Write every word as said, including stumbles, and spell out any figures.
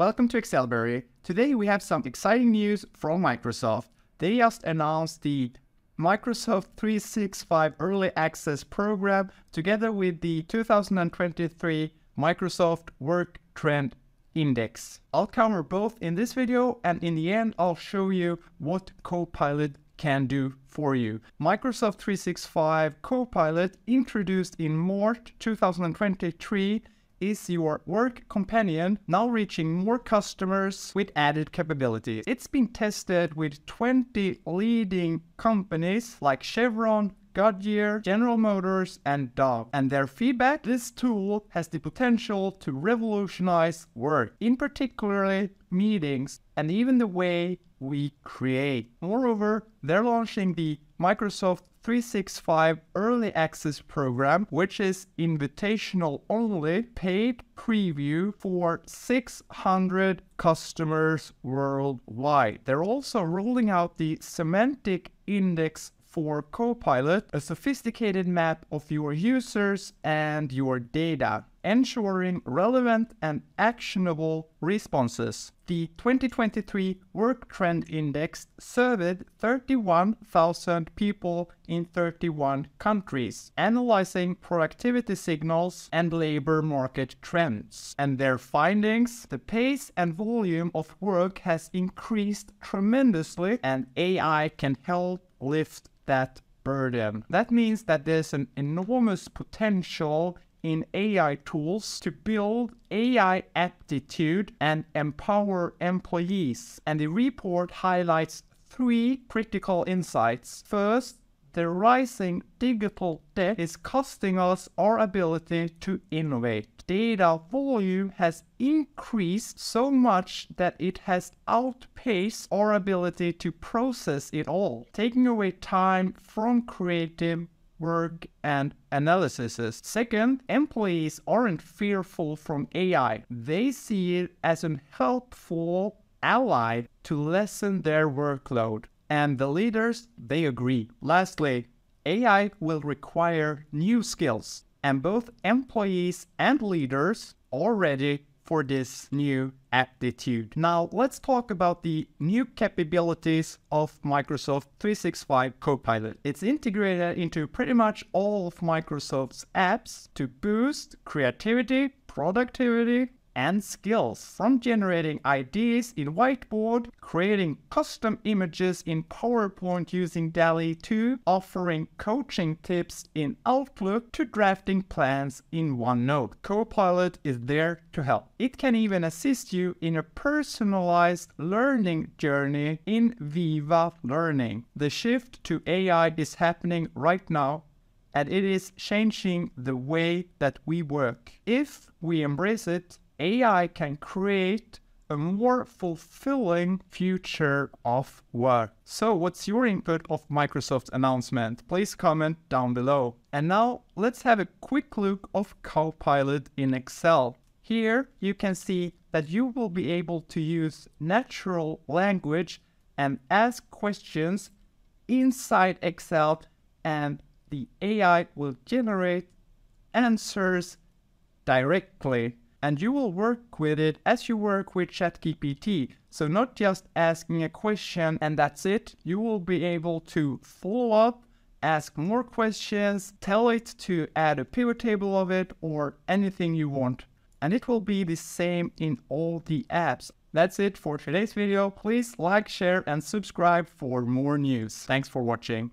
Welcome to Excelberry. Today we have some exciting news from Microsoft. They just announced the Microsoft three sixty-five Early Access Program together with the two thousand twenty-three Microsoft Work Trend Index. I'll cover both in this video, and in the end I'll show you what Copilot can do for you. Microsoft three sixty-five Copilot, introduced in March two thousand twenty-three, is your work companion, now reaching more customers with added capabilities. It's been tested with twenty leading companies like Chevron, Goodyear, General Motors, and Dow. And their feedback: this tool has the potential to revolutionize work, in particularly meetings, and even the way we create. Moreover, they're launching the Microsoft three sixty-five Early Access Program, which is invitational only, paid preview for six hundred customers worldwide. They're also rolling out the Semantic Index for Copilot, a sophisticated map of your users and your data, ensuring relevant and actionable responses. The twenty twenty-three Work Trend Index surveyed thirty-one thousand people in thirty-one countries, analyzing productivity signals and labor market trends. And their findings: the pace and volume of work has increased tremendously, and A I can help lift that burden. That means that there's an enormous potential in A I tools to build A I aptitude and empower employees. And the report highlights three critical insights. First, the rising digital debt is costing us our ability to innovate. Data volume has increased so much that it has outpaced our ability to process it all, taking away time from creative work and analysis. Second, employees aren't fearful from A I. They see it as a helpful ally to lessen their workload. And the leaders, they agree. Lastly, A I will require new skills, and both employees and leaders are ready for this new aptitude. Now let's talk about the new capabilities of Microsoft three sixty-five Copilot. It's integrated into pretty much all of Microsoft's apps to boost creativity, productivity, and skills. From generating ideas in Whiteboard, creating custom images in PowerPoint using DALL-E two, offering coaching tips in Outlook, to drafting plans in OneNote, Copilot is there to help. It can even assist you in a personalized learning journey in Viva Learning. The shift to A I is happening right now, and it is changing the way that we work. If we embrace it, A I can create a more fulfilling future of work. So what's your input of Microsoft's announcement? Please comment down below. And now let's have a quick look of Copilot in Excel. Here you can see that you will be able to use natural language and ask questions inside Excel, and the A I will generate answers directly. And you will work with it as you work with ChatGPT. So not just asking a question and that's it. You will be able to follow up, ask more questions, tell it to add a pivot table of it or anything you want. And it will be the same in all the apps. That's it for today's video. Please like, share, and subscribe for more news. Thanks for watching.